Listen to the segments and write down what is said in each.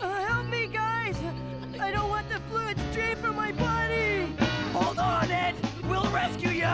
Help me, guys! I don't want the fluid to drain from my body! Hold on, Ed! We'll rescue you!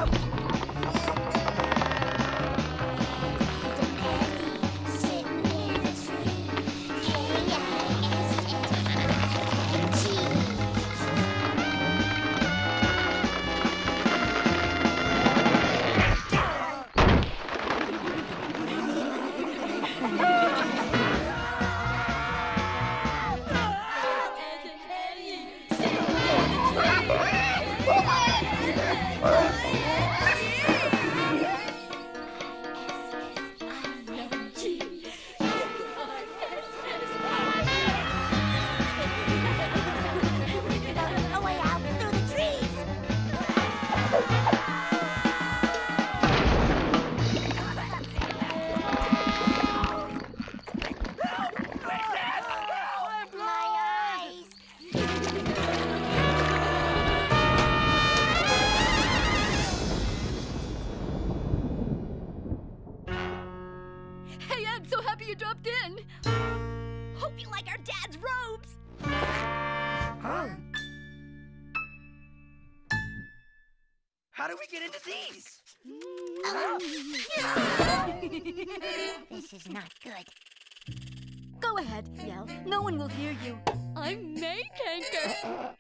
This is not good. Go ahead, Yell. No one will hear you. I'm May Kanker.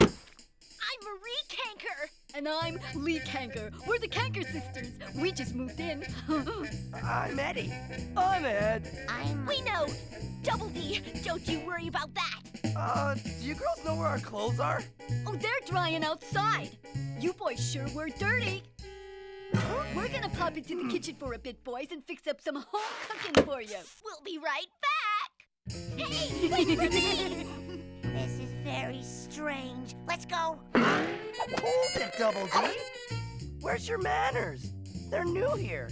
I'm Marie Kanker. And I'm Lee Kanker. We're the Kanker Sisters. We just moved in. I'm Eddie. I'm Ed. We know. Double D. Don't you worry about that. Do you girls know where our clothes are? Oh, they're drying outside. You boys sure were dirty. We're gonna pop into the kitchen for a bit, boys, and fix up some home cooking for you. We'll be right back. Hey, wait for me! This is very strange. Let's go. Hold it, Double D. Where's your manners? They're new here.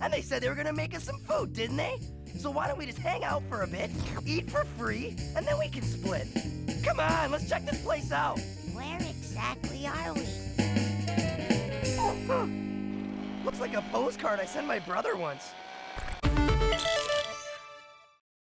And they said they were gonna make us some food, didn't they? So why don't we just hang out for a bit, eat for free, and then we can split. Come on, let's check this place out. Where exactly are we? Looks like a postcard I sent my brother once.